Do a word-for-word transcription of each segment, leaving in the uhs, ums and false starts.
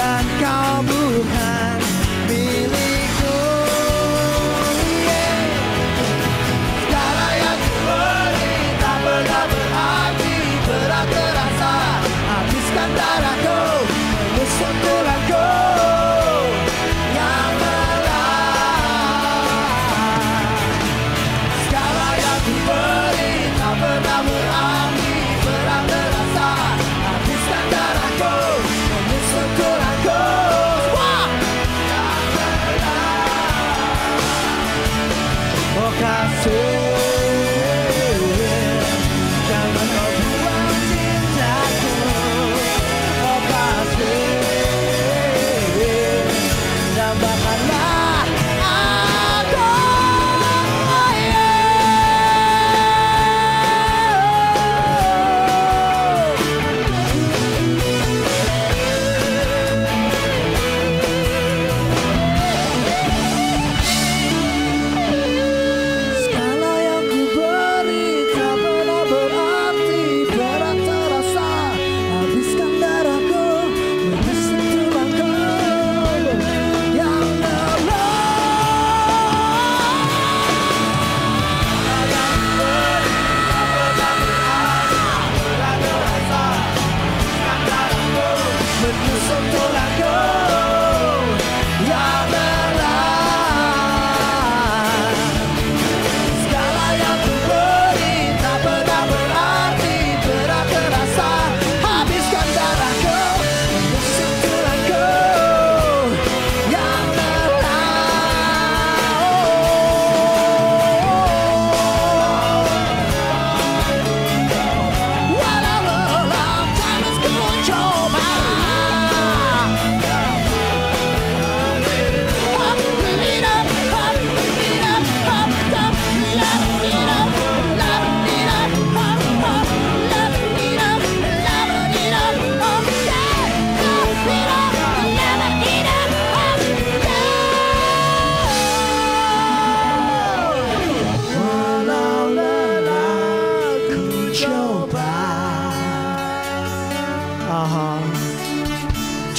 Dan kau bukan milikku, yeah. Segala yang ku beri tak pernah berarti, berat terasa. Habiskan darahku, mengusung tulangku yang melarang. Segala yang ku beri tak pernah berarti, berat terasa. Habiskan darahku, mengusung tulangku.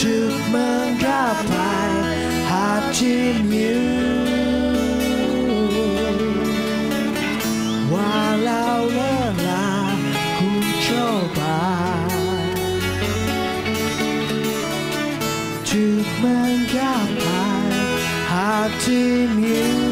Untuk menggapai hatimu, walau lelah ku coba untuk menggapai hatimu.